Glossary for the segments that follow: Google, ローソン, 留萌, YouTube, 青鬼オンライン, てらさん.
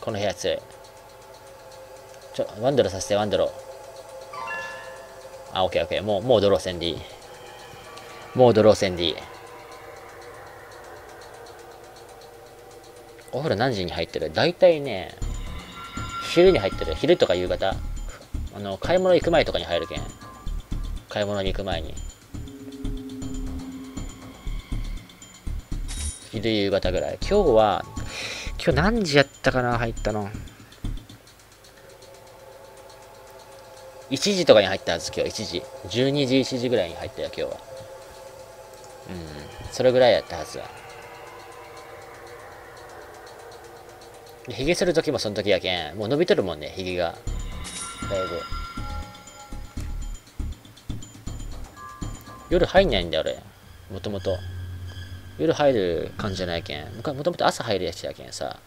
この部屋強い。ワンドロさせて、ワンドロ。あ、オッケーオッケー。もうドロー戦でいい。もうドロー戦でいい。お風呂何時に入ってる？大体ね、昼に入ってる。昼とか夕方。買い物行く前とかに入るけん。買い物に行く前に。昼夕方ぐらい。今日何時やったかな、入ったの。1時とかに入ったはず、今日1時。12時、1時ぐらいに入ったよ、今日は。うん、それぐらいやったはずだ。ヒゲするときもそのときやけん、もう伸びとるもんね、ヒゲが。だいぶ。夜入んないんだよ、俺。もともと。夜入る感じじゃないけん。もともと朝入るやつやけんさ。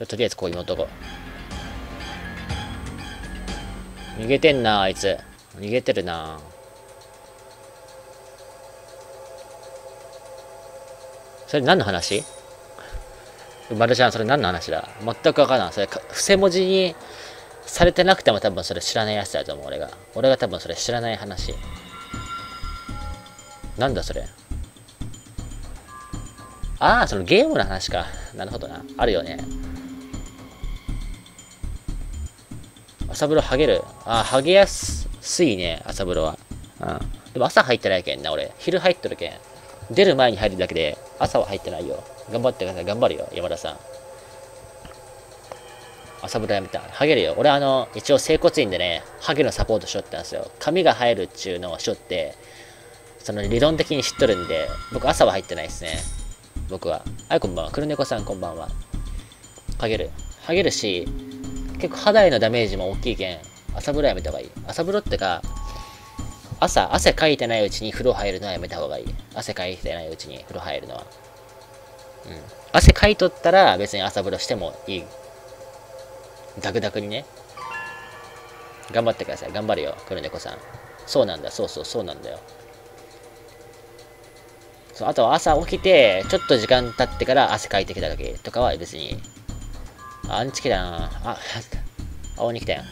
とりあえずこういう男。逃げてんな、あいつ。逃げてるな。それ何の話？まるちゃん、それ何の話だ？全くわからん。それ、伏せ文字にされてなくても多分それ知らないやつだと思う、俺が。俺が多分それ知らない話。なんだそれ。ああ、そのゲームの話か。なるほどな。あるよね。朝風呂はげる。ああ、はげやすいね、朝風呂は。うん。でも朝入ってないけんな、俺。昼入っとるけん。出る前に入るだけで、朝は入ってないよ。頑張ってください。頑張るよ、山田さん。朝風呂やめた。はげるよ。俺一応整骨院でね、はげのサポートしよったんですよ。髪が生えるっちゅうのをしよって、その理論的に知っとるんで、僕朝は入ってないですね。僕は。はい、こんばんは。黒猫さん、こんばんは。はげる。はげるし、結構肌へのダメージも大きいけん、朝風呂やめた方がいい。朝風呂ってか、汗かいてないうちに風呂入るのはやめた方がいい。汗かいてないうちに風呂入るのは。うん。汗かいとったら別に朝風呂してもいい。ダクダクにね。頑張ってください。頑張るよ、黒猫さん。そうなんだ。そうなんだよ。あとは朝起きて、ちょっと時間経ってから汗かいてきた時とかは別に。あんちきだな。あ、青に来たよ。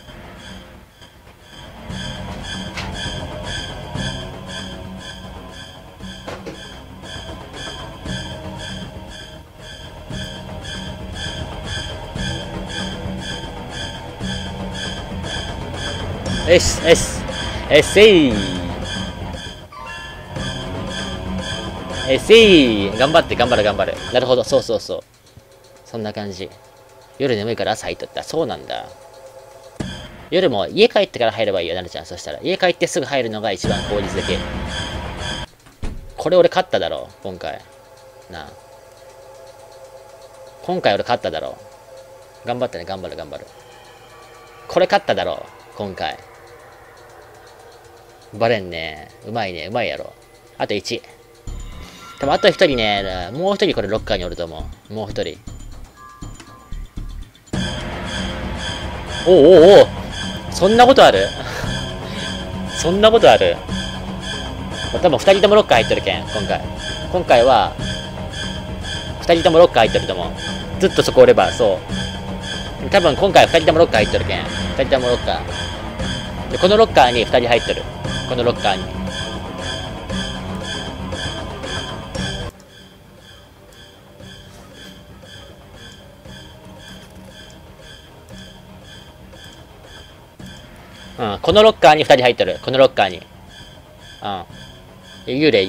よし、よし、よし、よし、頑張って、頑張る。なるほど、そう。そんな感じ。夜眠いから朝入っとった。そうなんだ。夜も家帰ってから入ればいいよ、なるちゃん。そしたら、家帰ってすぐ入るのが一番効率的。これ俺勝っただろ、今回。なあ。今回俺勝っただろ。頑張ってね、頑張る。これ勝っただろ、今回。バレんね。うまいやろ。あと1。多分あと1人ね、もう1人これロッカーにおると思う。もう1人。おお、そんなことある。多分2人ともロッカー入っとるけん、今回は、2人ともロッカー入っとると思う。ずっとそこおれば、そう。多分今回は2人ともロッカー入っとるけん。2人ともロッカー。で、このロッカーに2人入っとる。このロッカーに。うん、このロッカーに2人入っとる。このロッカーに。うん。幽霊。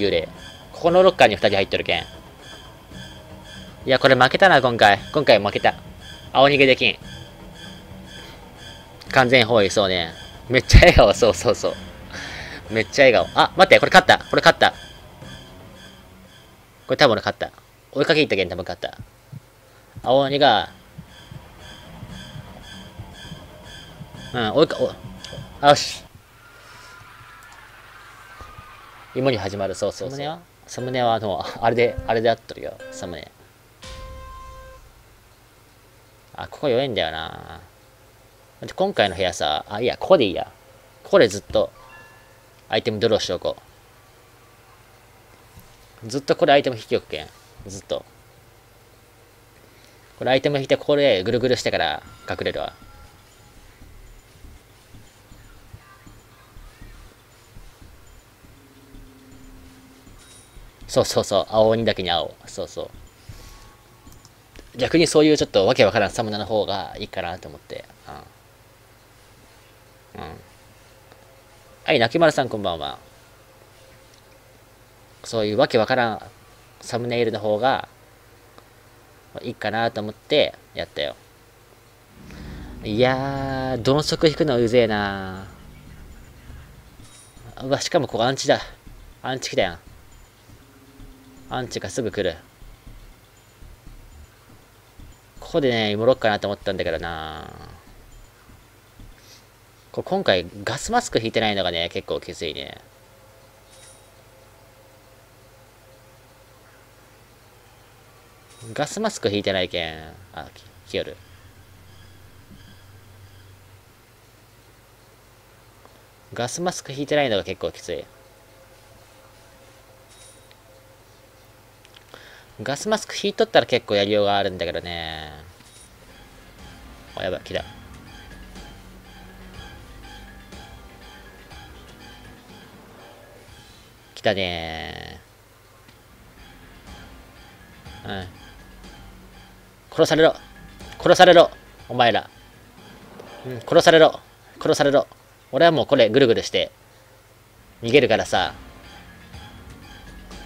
このロッカーに2人入っとるけん。いや、これ負けたな、今回。今回負けた。青逃げできん。完全包囲、そうね。めっちゃ笑顔、そう。めっちゃ笑顔。あ、待って、これ勝った。これ多分俺勝った。追いかけいったけん多分勝った。青鬼が、うん、よし。芋に始まる、そう。サムネはあれで合っとるよ、サムネ。あ、ここ弱いんだよな。今回の部屋さ、あ、いや、ここでいいや。ここでずっと、アイテムドローしとこう。ずっとこれアイテム引き置くけん。ずっと。これアイテム引いて、これぐるぐるしてから隠れるわ。そうそうそう。青鬼だけに青。そうそう。逆にそういうちょっとわけわからんサムナの方がいいかなと思って。うん。うん。はい、なきまるさんこんばんは。そういうわけわからんサムネイルの方がいいかなと思ってやったよ。いやー、鈍足引くのうぜえなー。うわ、しかもここアンチだ。アンチ来たやん。アンチがすぐ来る。ここでね、戻ろっかなと思ったんだけどな。これ今回ガスマスク引いてないのがね、結構きついね。ガスマスク引いてないけん。あ、来よる。ガスマスク引いてないのが結構きつい。ガスマスク引いとったら結構やりようがあるんだけどね。あ、やばい、来た。来たねー。うん。殺されろ。殺されろ。お前ら。うん、殺されろ。殺されろ。俺はもうこれぐるぐるして逃げるからさ。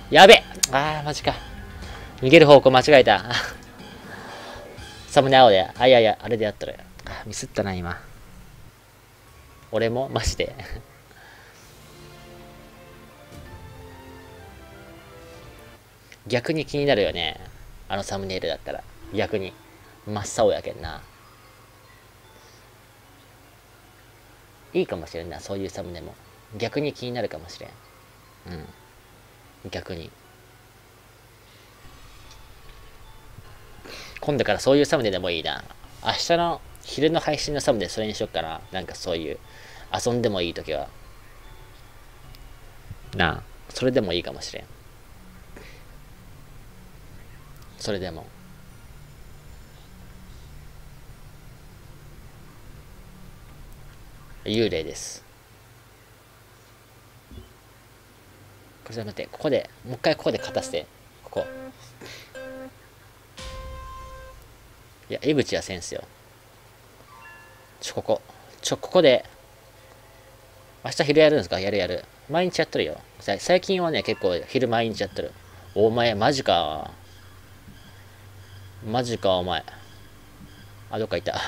やべ。あー、マジか。逃げる方向間違えた。サムネ青で。あ、いやいや、あれでやっとる。あ、ミスったな、今。俺もマジで。逆に気になるよね。あのサムネイルだったら。逆に。真っ青やけんな。いいかもしれんな、そういうサムネも。逆に気になるかもしれん。うん。逆に。今度からそういうサムネでもいいな。明日の昼の配信のサムネ、それにしよっかな。なんかそういう、遊んでもいいときは。なあ、それでもいいかもしれん。それでも。幽霊です。これ待って、ここで、もう一回ここで勝たせて、ここ。いや、江口はせんすよ。ここで。明日昼やるんですか？やるやる。毎日やっとるよ。最近はね、結構昼毎日やっとる。お前、マジか。マジか、お前。あ、どっか行った。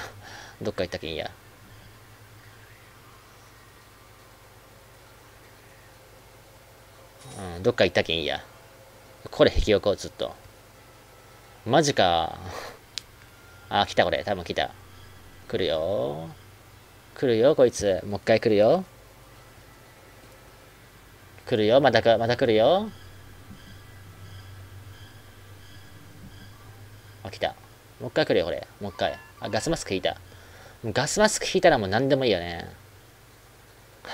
どっか行ったけんや。うん、どっか行ったけんや。これ引き起こう、ずっと。マジか。あ、来たこれ。多分来た。来るよ。来るよ、こいつ。もう一回来るよ。来るよ。また来るよ。あ、来た。もう一回来るよ、これ。もう一回。あ、ガスマスク引いた。ガスマスク引いたらもう何でもいいよね。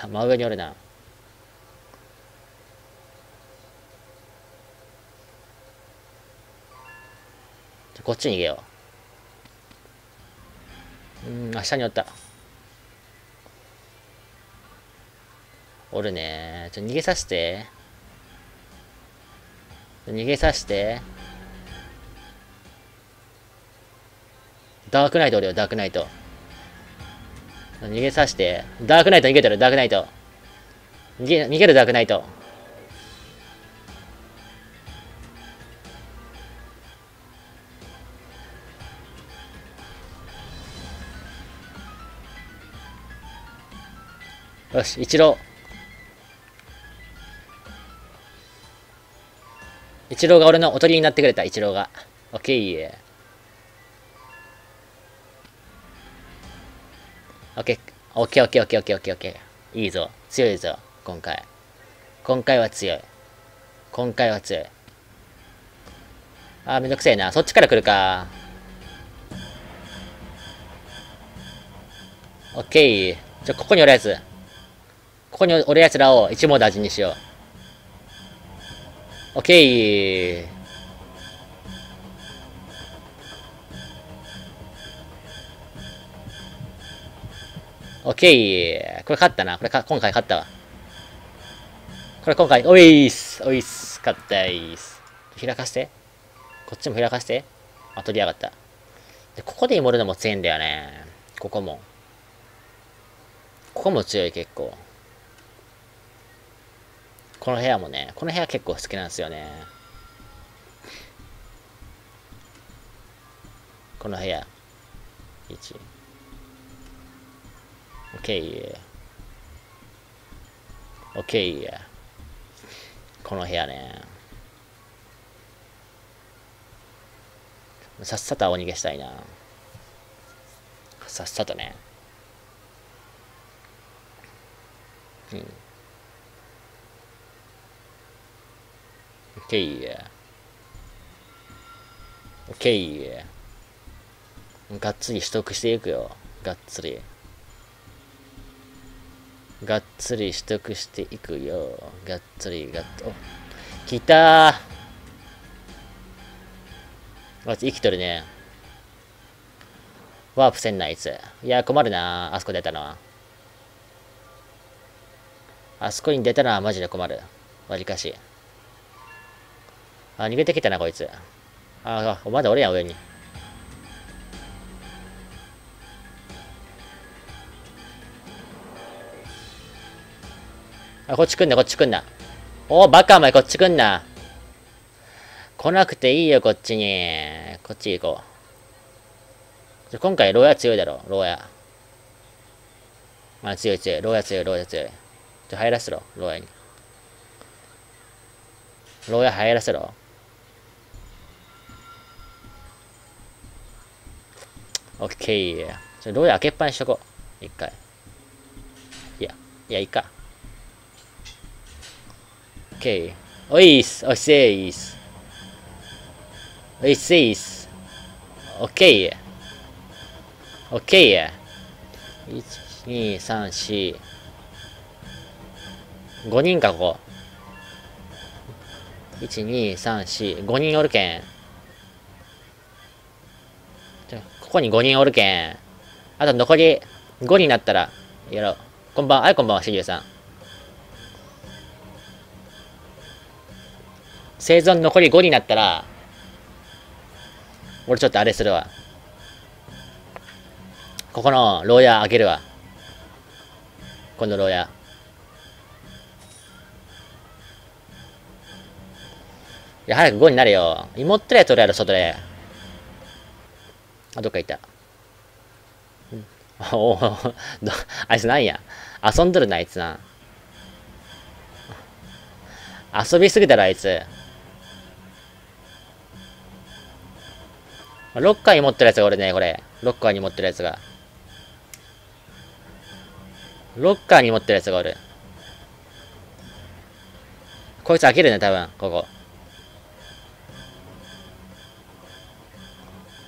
真上におるな。こっちに逃げよう。うん、あ、下におった。おるね。逃げさせて。逃げさせて。ダークナイトおるよ、ダークナイト。逃げさせて。ダークナイト逃げてる、ダークナイト。逃げる、ダークナイト。よし、イチローが俺のおとりになってくれた、イチローが。オッケー。オッケー、オッケー、オッケー、オッケー、オッケー、オッケー、オッケー。いいぞ、強いぞ、今回。今回は強い。今回は強い。あー、めんどくせえな。そっちから来るか。オッケー。ここにおるやつ。ここにおるやつらを一網打尽にしよ OK。 OK。 これ勝ったな。これか、今回勝ったわ。これ今回、おいっす。おいっす。勝ったいっす。開かして。こっちも開かして。あ、取りやがった。で、ここで守るのも強いんだよね。ここも。ここも強い、結構。この部屋もね、この部屋結構好きなんですよね。この部屋。1。OK。OK。この部屋ね。さっさとお逃げしたいな。さっさとね。うん。OK。 OK。 がっつり取得していくよ。がっつり。がっつり取得していくよ。がっつり、がっと。来たー。まず生きとるね。ワープせんな、あいつ。いや、困るな。あそこ出たのは。あそこに出たのはマジで困る。わりかし。あ、逃げてきたな、こいつ。あ、まだおるやん、上に。あ、こっち来んな、こっち来んな。おー、バカお前、こっち来んな。来なくていいよ、こっちに。こっち行こう。今回、牢屋強いだろ、牢屋。あ、強い強い、牢屋強い、牢屋強い。じゃ、入らせろ、牢屋に。牢屋入らせろ。オッケー。ちょ、牢屋開けっぱにしとこう。一回。いいか。オッケー。おいっす。おいっせーいっす。おいっせーいっす。オッケー。オッケー。1、2、3、4。5人か、ここ。1、2、3、4、5人おるけん。ここに5人おるけん。あと残り5になったらやろう。こんばんは、はい、こんばんは、しりゅうさん。生存残り5になったら、俺ちょっとあれするわ。ここの牢屋開けるわ。この牢屋。いや、早く5になれよ。芋ってらやとるやろ、外で。あ、どっかいた。うん、おお、あいつなんや。遊んどるな、あいつな。遊びすぎだろ、あいつ。ロッカーに持ってるやつがおるね、これ。ロッカーに持ってるやつが。ロッカーに持ってるやつがおる。こいつ開けるね、多分、ここ。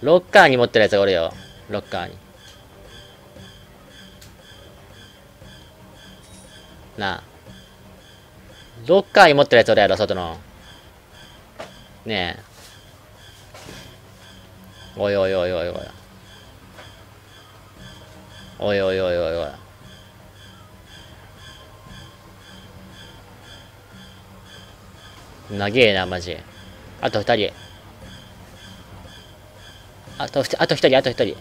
ロッカーに持ってるやつがおるよ。ロッカーに。なあ。ロッカーに持ってるやつおるやろ、外の。ねえ。おいおいおいおいおい。おいおいおいおいおい。長えな、マジ。あと二人。あと1人、あと1人。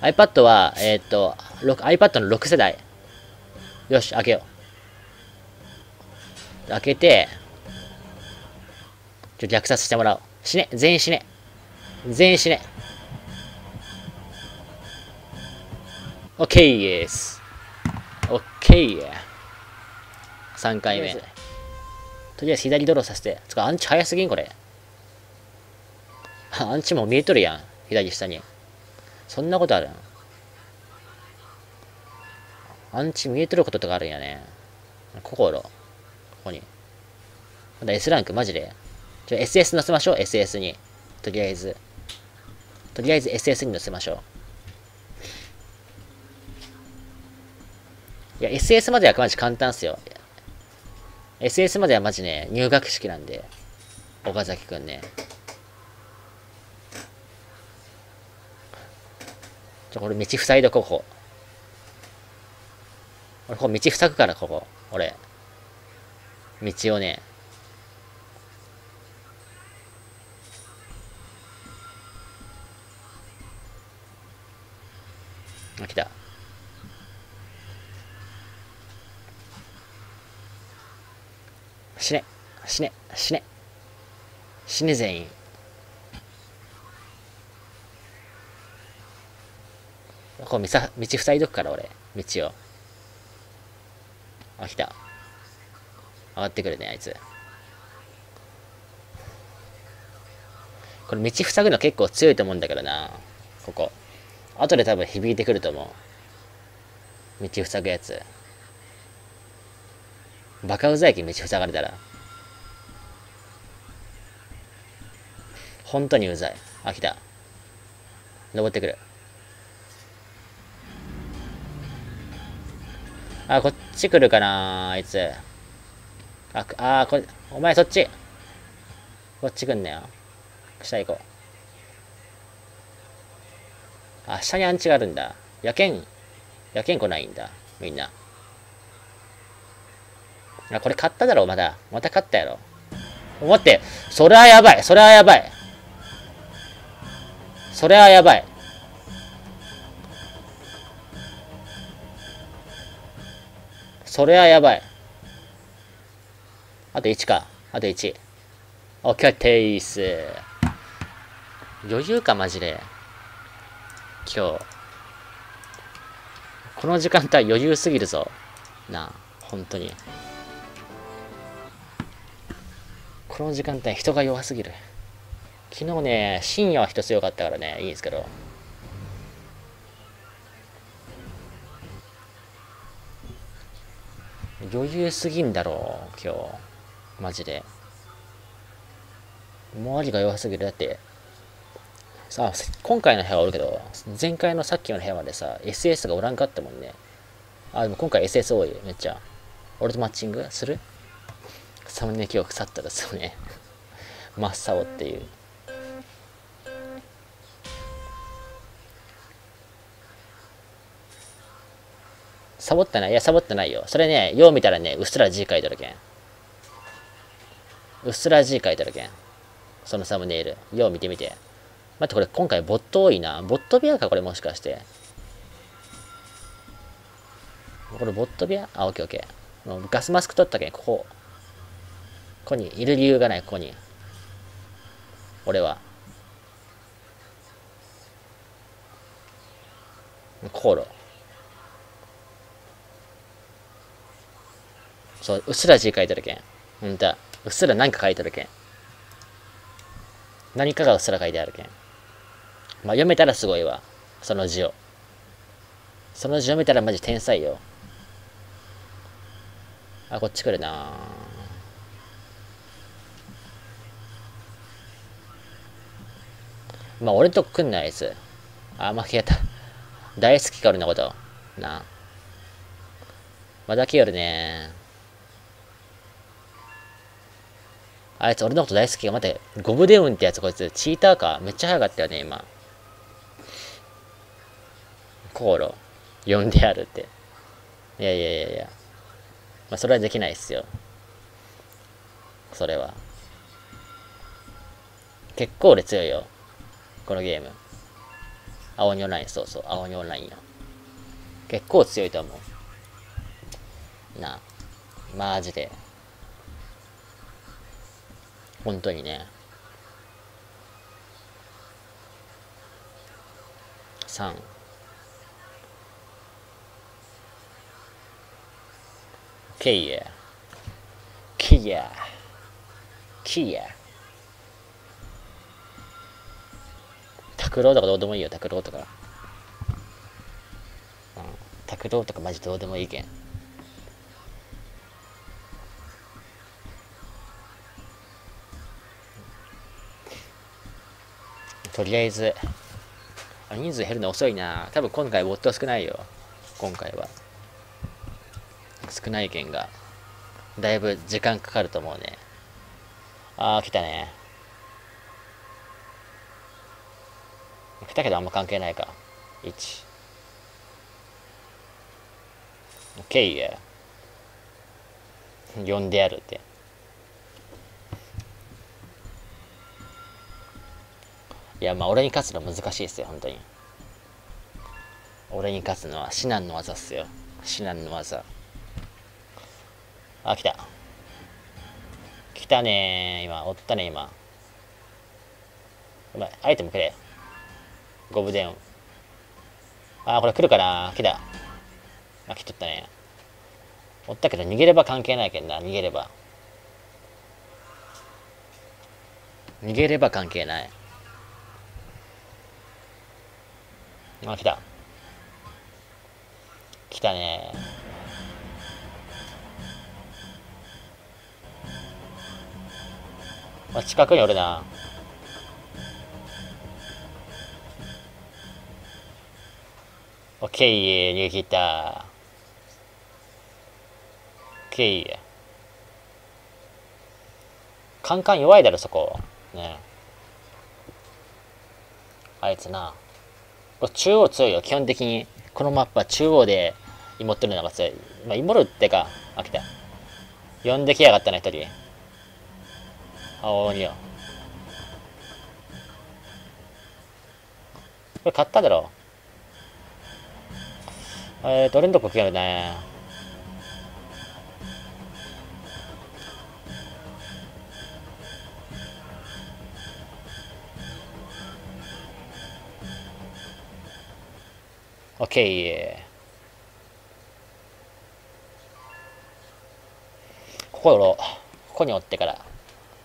iPad は、iPad の6世代。よし、開けよう。開けて、ちょっと虐殺してもらおう。死ね、全員死ね。全員死ね。OK です。OK。3回目。とりあえず左ドローさせて。つか、アンチ早すぎん、これ。アンチも見えとるやん、左下に。そんなことあるん？アンチ見えとることとかあるんやね。心。ここに。まだ S ランク、マジで。SS 乗せましょう、SS に。とりあえず。とりあえず SS に乗せましょう。いや、SS まではマジ簡単っすよ。SS まではマジね、入学式なんで、岡崎くんね。これ道塞いでここ。俺ここ道塞ぐから、ここ。俺。道をね。あ、来た。死ね。死ね。死ね。死ね、全員。こう道塞いどくから俺、道を。あ、来た。上がってくるね、あいつ。これ道塞ぐの結構強いと思うんだけどな、ここ。後で多分響いてくると思う。道塞ぐやつ。バカうざいけん、道塞がれたら。本当にうざい。あ、来た。登ってくる。あ、こっち来るかな、あいつ。あ、あ、これ、お前そっち。こっち来んなよ。下行こう。あ、下にアンチがあるんだ。やけん来ないんだ、みんな。あ、これ買っただろ、まだ。また買ったやろ。待って、それはやばい、それはやばい。それはやばい。それはやばい。あと1か。あと1。OK テイス。余裕か、マジで。今日。この時間帯余裕すぎるぞ。なあ、本当に。この時間帯人が弱すぎる。昨日ね、深夜は人強かったからね、いいんですけど。余裕すぎんだろう、今日。マジで。周りが弱すぎる。だって、さあ、今回の部屋はおるけど、前回のさっきの部屋までさ、SS がおらんかったもんね。あ、でも今回 SS 多い、めっちゃ。俺とマッチングする？サムネ記憶去ったですよね。真っ青っていう。サボってない？いや、サボってないよ。それね、よう見たらね、うっすら字書いてるけん。うっすら字書いてるけん。そのサムネイル。よう見てみて。待って、これ今回ボット多いな。ボット部屋か、これもしかして。これボット部屋？あ、オッケーオッケー。もうガスマスク取ったけん、ここ。ここにいる理由がない、ここに。俺は。こう。そう、うっすら字書いてるけん。ほんとは。うっすら何か書いてるけん。何かがうっすら書いてあるけん。まあ読めたらすごいわ。その字を。その字読めたらマジ天才よ。あ、こっち来るな。まあ俺と来んな、あいつ。あ、まあ消えた。大好きか、俺のこと。なあ。まだ来よるね。あいつ俺のこと大好き。待って、ゴブデウンってやつ、こいつチーターか。めっちゃ早かったよね、今。コーロ呼んでやるって。いやいやいやいや、まあそれはできないっすよ。それは結構俺強いよ、このゲーム。青鬼オンライン、そうそう、青鬼オンラインや。結構強いと思うな、マジで。本当にね。3。キヤ。キヤ。キヤ。拓郎とかどうでもいいよ、拓郎とか。うん。拓郎とかマジどうでもいいけん。とりあえず、あ、人数減るの遅いな。多分今回ボット少ないよ。今回は。少ない件が。だいぶ時間かかると思うね。あー、来たね。来たけどあんま関係ないか。1。OK や。呼んでやるって。いや、まあ俺に勝つの難しいっすよ、本当に。俺に勝つのは至難の技っすよ。至難の技。あ、来た。来たねー、今。おったね、今。うまい。アイテムくれ。ゴブデン。あー、これ来るかな。来た。あ、来とったね。おったけど逃げれば関係ないけんな。逃げれば。逃げれば関係ない。あ、来た。来たね。まあ、近くにおるな。オッケー、逃げ切った。オッケー。カンカン弱いだろ、そこ。ね。あいつな。これ中央強いよ、基本的に。このマップは中央でイモってるのが強い。まあ、イモるってか、あ、来た。呼んできやがったな、一人。青鬼よ。これ買っただろ。俺んとこ来やるね。オッケー。ここおろう。ここにおってから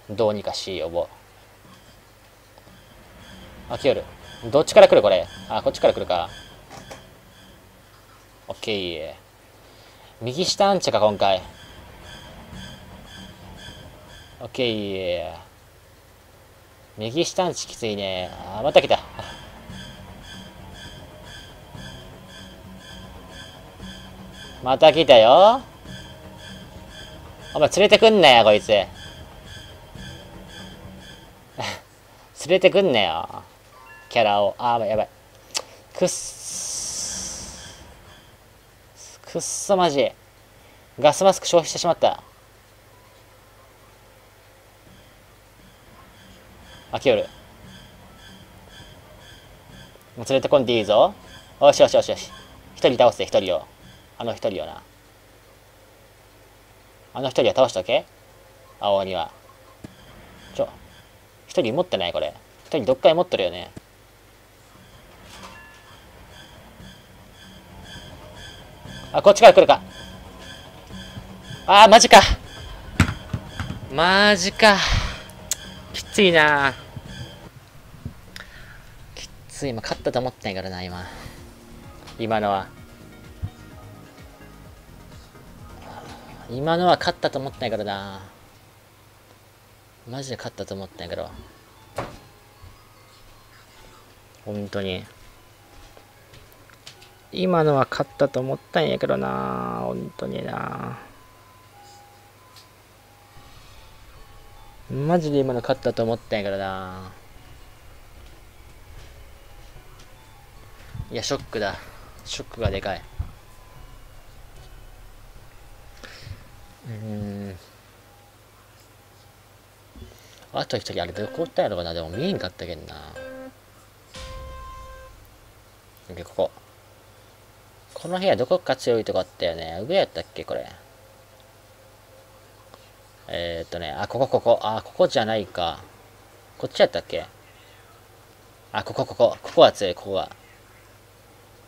どうにかしよぼ。あ、来よる。どっちから来るこれ。あ、こっちから来るか。オッケー。右下アンチか今回。オッケー。右下アンチきついね。あ、また来た。また来たよ。お前連れてくんなよ、こいつ。連れてくんなよ、キャラを。あー、やばい。くっそマジ。ガスマスク消費してしまった。あ、来よる。もう連れてこんでいいぞ。よしよしよしよし。一人倒せ、一人を。あの一人よな。あの一人は倒しとけ。青鬼は。一人持ってないこれ。一人どっかに持ってるよね。あ、こっちから来るか。あー、マジか。マジか。きついな。きつい。今勝ったと思ってないからな、今のは。今のは勝ったと思ってないからな。マジで勝ったと思ってないから。本当に。今のは勝ったと思ったんやけどな。本当にな。マジで今の勝ったと思ったんやからな。いや、ショックだ。ショックがでかい。あと一人、あれどこおったやろかな。でも見えんかったけんな。この部屋どこか強いとこあったよね。上やったっけこれ。あ、ここ。あ、ここじゃないか。こっちやったっけ。あ、ここは強い。こ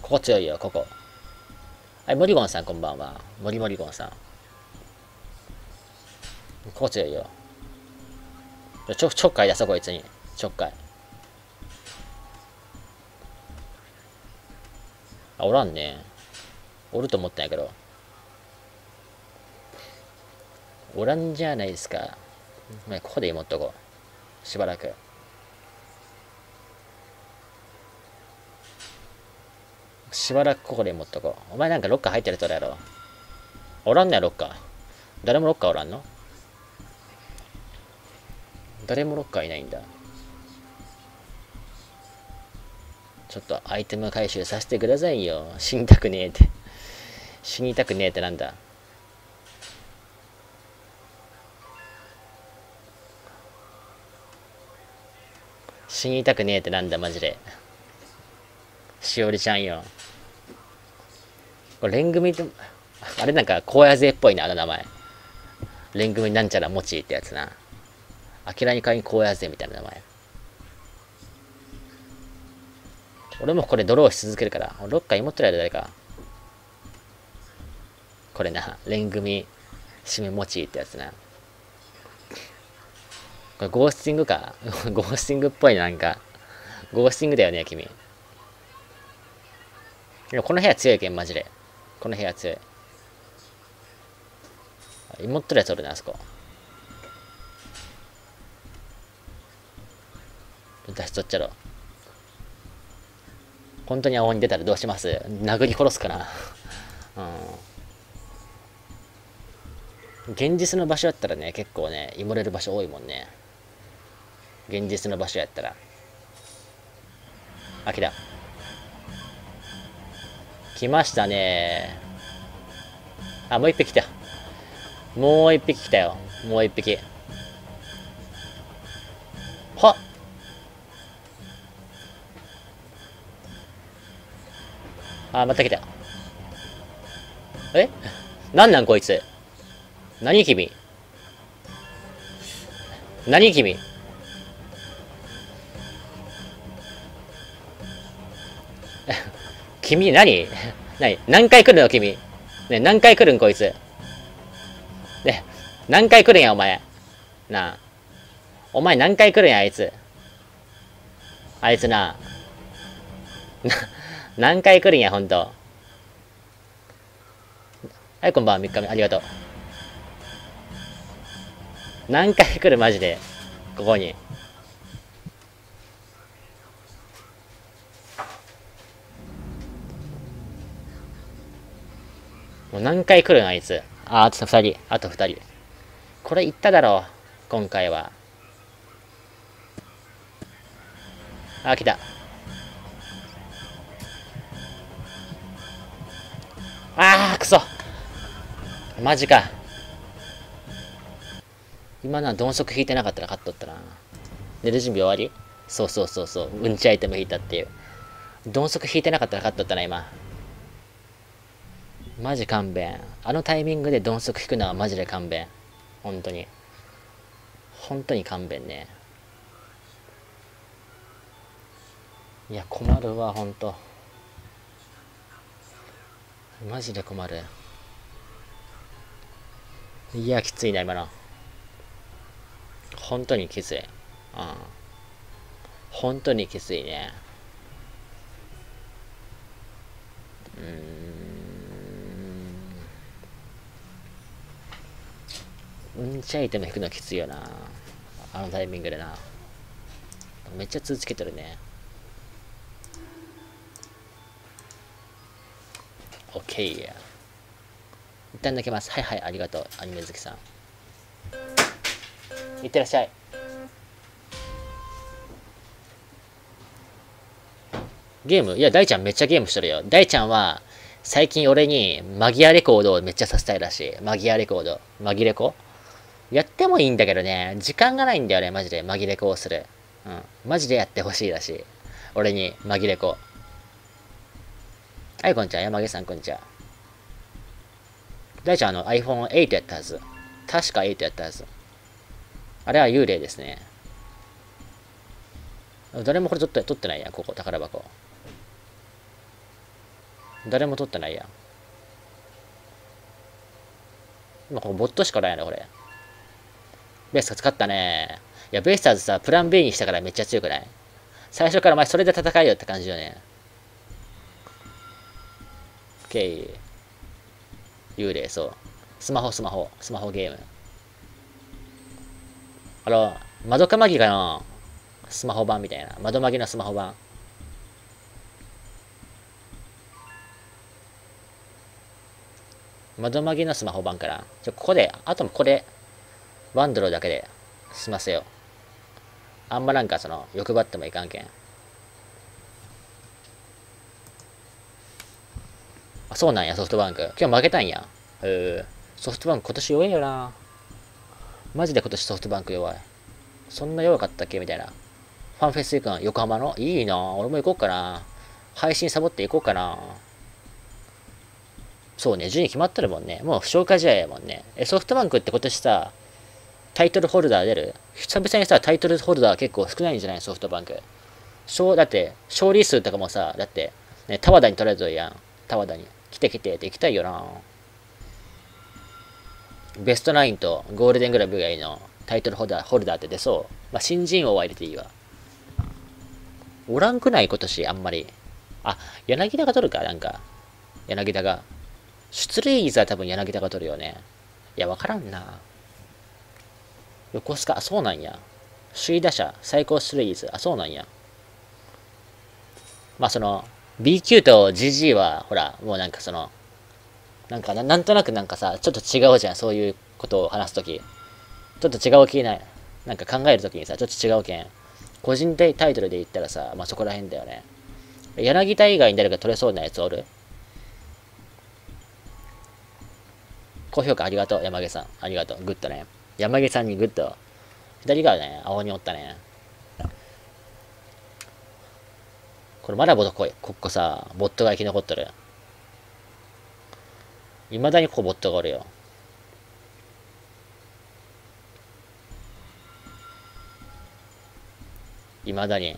こ強いよ、ここ。はい、モリゴンさんこんばんは。モリゴンさん。ここ強いよ。ちょっかい出そう、こいつに。ちょっかい。あ、おらんね。おると思ったんやけど。おらんじゃないですか。ここで芋っとこう。しばらく。しばらくここで芋っとこう。お前なんかロッカー入ってるとるやろ。おらんねや、ロッカー。誰もロッカーおらんの？誰もロッカーいないんだ。ちょっとアイテム回収させてくださいよ。死にたくねえって死にたくねえってなんだ。死にたくねえってなんだマジで。しおりちゃんよ。これ連組ってあれなんか高野勢っぽいな、あの名前。連組なんちゃらもちってやつな。明らかに高野勢みたいな名前。俺もこれドローし続けるから、ロッカー持ってる間誰か。これな、連組、締め持ちってやつな。これゴースティングかゴースティングっぽいな、なんか。ゴースティングだよね、君。でもこの部屋強いけん、マジで。この部屋強い。持ってるやつおるな、あそこ。出しとっちゃろ。本当に青に出たらどうします？殴り殺すかなうん。現実の場所やったらね、結構ね、いもれる場所多いもんね。現実の場所やったら。あきら。来ましたね。あ、もう一匹来た。もう一匹来たよ。もう一匹。はっ。あ、また来た。え？なんなんこいつ。何君？何君？君何？何回来るの君。ね、何回来るんこいつ。ね、何回来るんやお前。なあ。お前何回来るんやあいつ。あいつな。何回来るんや、ほんと。はい、こんばんは、3日目。ありがとう。何回来る、マジで。ここに。もう何回来るん、あいつ。あ、あと2人。あと2人。これ言っただろう、今回は。あ、来た。あーくそマジか。今のは鈍足引いてなかったら勝っとったな。寝る準備終わり？そうそうそうそう。うんちアイテム引いたっていう。鈍足引いてなかったら勝っとったな、今。マジ勘弁。あのタイミングで鈍足引くのはマジで勘弁。本当に。本当に勘弁ね。いや、困るわ、本当。マジで困る。いや、きついな、今の。本当にきつい。うん。本当にきついね。うんちゃいても引くのきついよな。あのタイミングでな。めっちゃ続けてるね。オッケー。一旦抜けます。はいはい、ありがとう、アニメ好きさん。いってらっしゃい。ゲーム？いや、大ちゃんめっちゃゲームしてるよ。大ちゃんは、最近俺にマギアレコードをめっちゃさせたいらしい。マギアレコード。マギレコ？やってもいいんだけどね、時間がないんだよね、マジで。マギレコをする。うん。マジでやってほしいらしい。俺に、マギレコ。はい、こんにちは。山毛さん、こんにちは。大ちゃん、iPhone8 やったはず。確か8やったはず。あれは幽霊ですね。誰もこれ取ってないや、ここ、宝箱。誰も取ってないや。今、ここ、ボットしかないやな、これ。ベースターズ勝ったね。いや、ベースターズさ、プラン B にしたからめっちゃ強くない？最初からお前、それで戦えよって感じよね。OK。幽霊、そう。スマホゲーム。窓かまぎかのスマホ版みたいな。窓まぎのスマホ版。窓曲げのスマホ版から。ここで、あともこれ、ワンドローだけで済ませよう。あんまなんかその、欲張ってもいかんけん。あ、そうなんや、ソフトバンク。今日負けたんや。ソフトバンク今年弱いよな。マジで今年ソフトバンク弱い。そんな弱かったっけみたいな。ファンフェス行くん、横浜のいいな。俺も行こうかな。配信サボって行こうかな。そうね、順位決まってるもんね。もう不消化試合やもんね。ソフトバンクって今年さ、タイトルホルダー出る？久々にさ、タイトルホルダー結構少ないんじゃない？ソフトバンク。だって、勝利数とかもさ、だって、ね、田和田に取られてるやん。田和田に。来てって行きたいよな。ベストナインとゴールデングラブ以外のタイトルホルダーって出そう。まあ、新人王は入れていいわ。おらんくない今年、あんまり。あ、柳田が取るかなんか。柳田が。出塁率は多分柳田が取るよね。いや、わからんな。横須賀、あ、そうなんや。首位打者、最高出塁率、あ、そうなんや。まあ、その、B 級と GG は、ほら、もうなんかその、なんとなくなんかさ、ちょっと違うじゃん、そういうことを話すとき。ちょっと違う気ない。なんか考えるときにさ、ちょっと違うけん。個人タイトルで言ったらさ、まあ、そこら辺だよね。柳田以外に誰か取れそうなやつおる？高評価ありがとう、山毛さん。ありがとう、グッドね。山毛さんにグッド。左側ね、青におったね。これまだボト来い。ここさ、ボットが生き残っとる。いまだにここボットがおるよ。いまだに。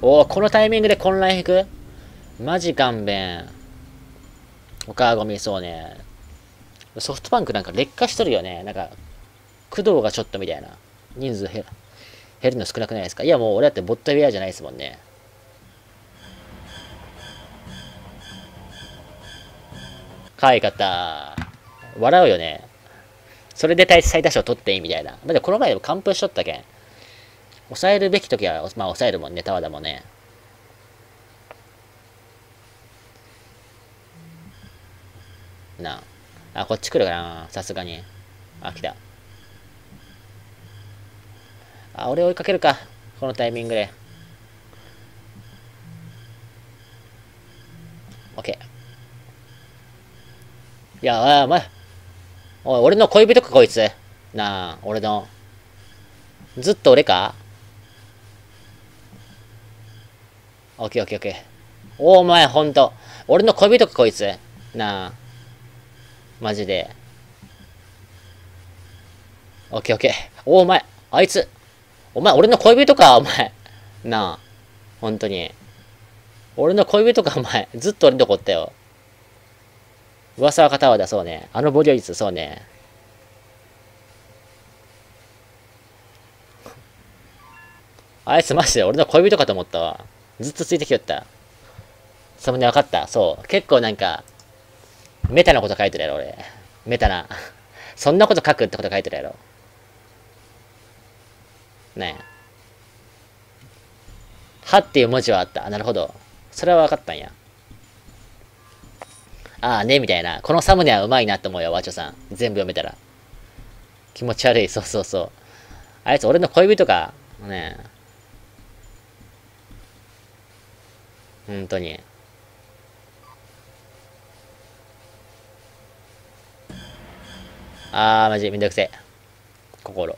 おお、このタイミングで混乱引く？マジ勘弁。おかごみ、そうね。ソフトバンクなんか劣化しとるよね。なんか、工藤がちょっとみたいな。人数減るの少なくないですか？いやもう俺だってボット部屋じゃないですもんね。可愛かった。笑うよね。それで最多勝取っていいみたいな。だってこの前でも完封しとったけん。抑えるべきときは、まあ抑えるもんね、田和田もね。なあ。あ、こっち来るかなさすがに。あ、来た。あ、俺追いかけるか。このタイミングで。オッケー。いや、お前。おい、俺の恋人か、こいつ。なあ、俺の。ずっと俺か？オッケーオッケーオッケー。お前、ほんと。俺の恋人か、こいつ。なあ。マジで。オッケーオッケー。お前、あいつ。お前、俺の恋人か、お前。なあ。ほんとに。俺の恋人か、お前。ずっと俺のとこおったよ。噂は片輪だ、そうね。あの防御率、そうね。あいつ、マジで俺の恋人かと思ったわ。ずっとついてきよった。そんなわかった。そう。結構なんか、メタなこと書いてるやろ、俺。メタな。そんなこと書くってこと書いてるやろ。ねえ。はっていう文字はあった。なるほど。それは分かったんや。ああね、みたいな。このサムネはうまいなと思うよ、和彫さん。全部読めたら。気持ち悪い。そうそうそう。あいつ、俺の恋人か。ねえ。ほんとに。あー、マジめんどくせえ。心。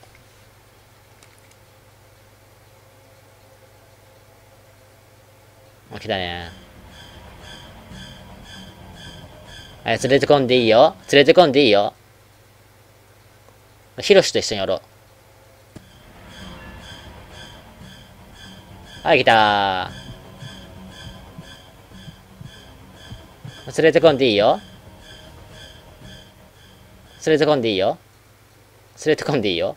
来たね。はい、連れてこんでいいよ。連れてこんでいいよ。ヒロシと一緒におろう。はい、来たー。連れてこんでいいよ。連れてこんでいいよ。連れてこんでいいよ。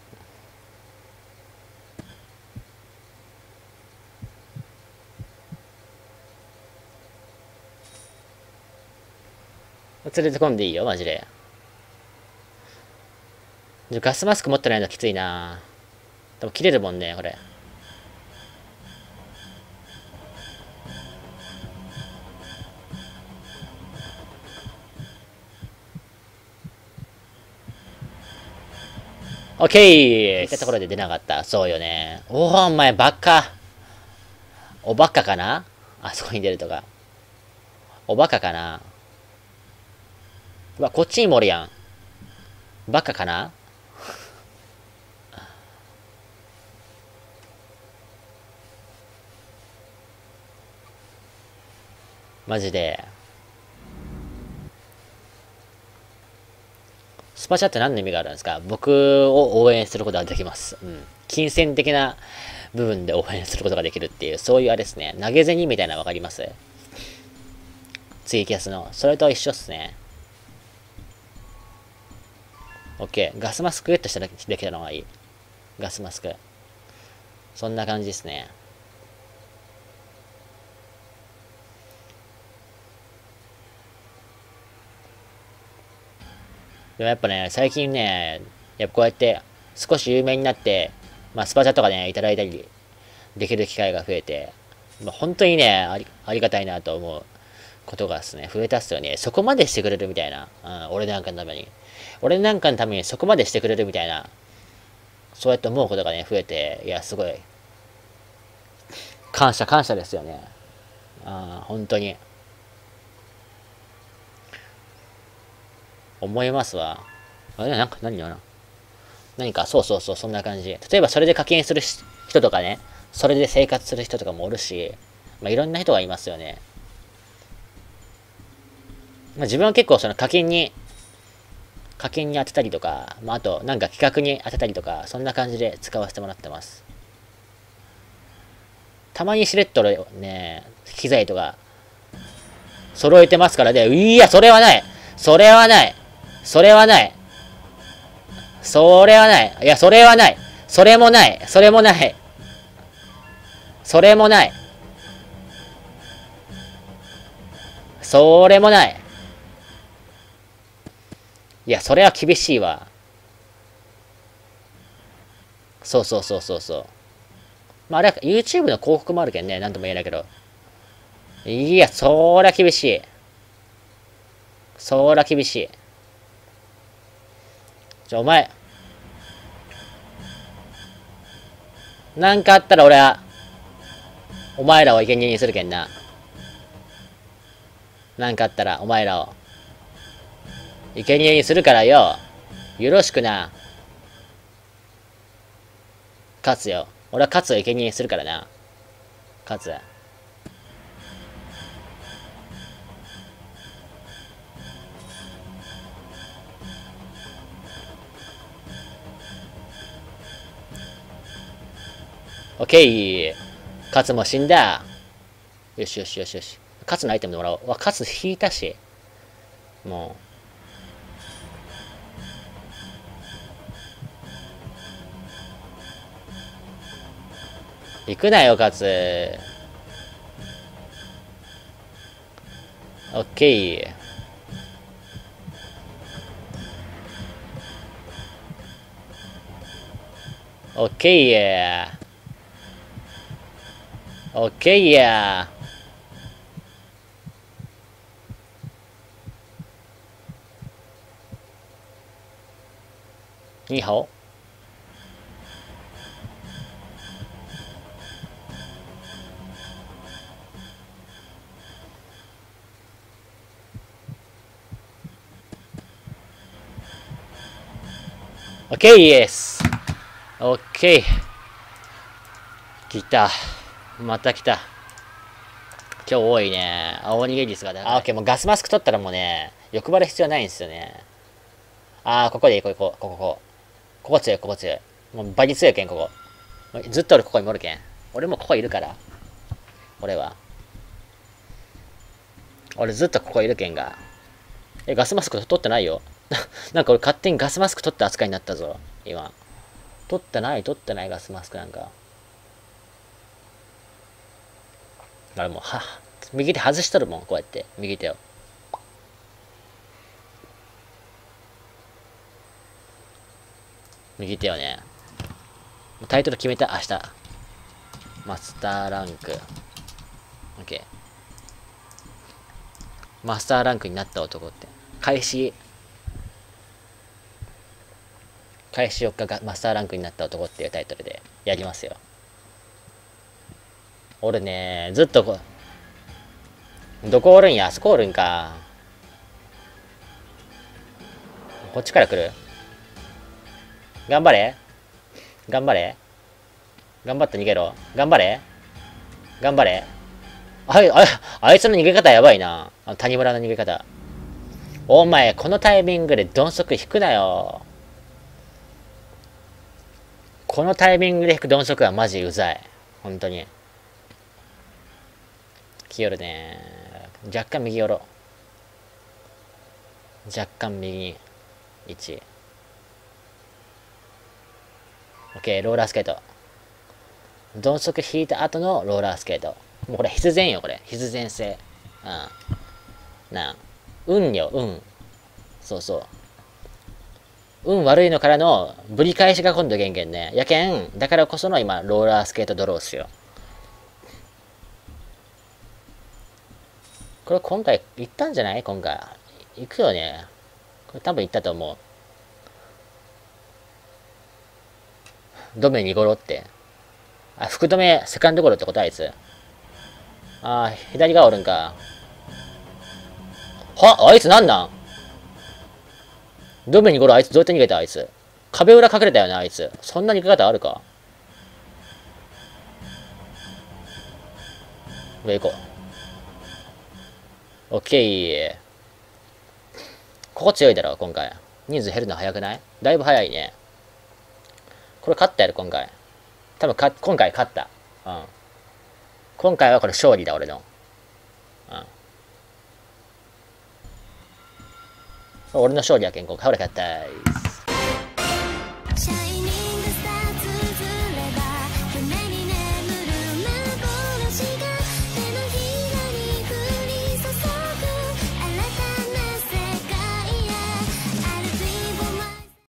連れてこんでいいよ、マジで。ガスマスク持ってないのきついな。でも切れるもんね、これ。オッケーってところで出なかった。そうよね。おお、お前ばっか。おばっかかなあそこに出るとか。おばっかかな。うわ、こっちにもおるやん。ばっかかなマジで。スパチャって何の意味があるんですか？僕を応援することができます。うん。金銭的な部分で応援することができるっていう、そういうあれですね。投げ銭みたいなの分かります？ツイキャスの。それと一緒っすね。OK。ガスマスクゲットしたらできたのがいい。ガスマスク。そんな感じですね。でもやっぱね、最近ね、やっぱこうやって少し有名になって、まあ、スパチャとかね、いただいたりできる機会が増えて、まあ、本当にね、ありがたいなと思うことがですね、増えたっすよね。そこまでしてくれるみたいな。うん、俺なんかのために。俺なんかのためにそこまでしてくれるみたいな。そうやって思うことがね、増えて、いや、すごい。感謝ですよね。本当に。思いますわ。あれなんか何だな。何か、そうそうそう、そんな感じ。例えばそれで課金する人とかね、それで生活する人とかもおるし、まあ、いろんな人がいますよね。まあ、自分は結構その課金に当てたりとか、まあ、あとなんか企画に当てたりとか、そんな感じで使わせてもらってます。たまにしれっとね、機材とか、揃えてますからね、いや、それはないそれはないそれはないそれはないいや、それはないそれもないそれもないそれもないそれもないいや、それは厳しいわ。そうそうそうそうそう。まあ、あれは YouTube の広告もあるけんね、なんとも言えないけど。いや、そりゃ厳しい。そら厳しい。じゃ、お前。なんかあったら俺は、お前らを生贄にするけんな。なんかあったらお前らを、生贄にするからよ。よろしくな。勝つよ。俺は勝つを生贄にするからな。勝つ。オッケー。カツも死んだ。よしよしよしよし。カツのアイテムでもらおう。わ、カツ引いたし。もう。行くなよ、カツ。オッケー。オッケー。オッケーやー。にほ。オッケーです。オッケー。来た。また来た。今日多いね。青逃げ率がね。あ、オッケー。もうガスマスク取ったらもうね、欲張る必要ないんですよね。あー、ここでいこう、ここ強い、もうバリ強いけん、ここ。ずっと俺ここにおるけん。俺もここいるから。俺は。俺ずっとここいるけんが。え、ガスマスク取ってないよ。なんか俺勝手にガスマスク取った扱いになったぞ。今。取ってないガスマスクなんか。あれもう、右手外しとるもん、こうやって。右手を。ね。タイトル決めた、明日。マスターランク。OK。マスターランクになった男って。開始。開始4日がマスターランクになった男っていうタイトルでやりますよ。俺ね、ずっとどこおるんや、あそこおるんか。こっちから来る。頑張れ頑張れ頑張って逃げろ。頑張れ頑張れ。あいつの逃げ方やばいな。谷村の逃げ方。お前、このタイミングで鈍足引くなよ。このタイミングで引く鈍足はマジうざい。本当に。来よるね。若干右寄ろ。若干右に。1。OK、ローラースケート。鈍足引いた後のローラースケート。もうこれ必然よ、これ。必然性。うん。なあ。運よ、運。そうそう。運悪いのからのぶり返しが今度減減ね。やけん、だからこその今、ローラースケートドローっすよ。これ今回行ったんじゃない？今回。行くよね。これ多分行ったと思う。ドメ2ゴロって。あ、福留、セカンドゴロってことあいつ。ああ、左側おるんか。は、あいつなんなん？ドメ2ゴロあいつどうやって逃げたあいつ。壁裏隠れたよねあいつ。そんな逃げ方あるか？上行こう。オッケー。ここ強いだろ、今回。人数減るの早くない？だいぶ早いね。これ勝ったやろ、今回。多分今回勝った。うん。今回はこれ勝利だ、俺の。うん。俺の勝利やけん、今回。ほら、勝ったー。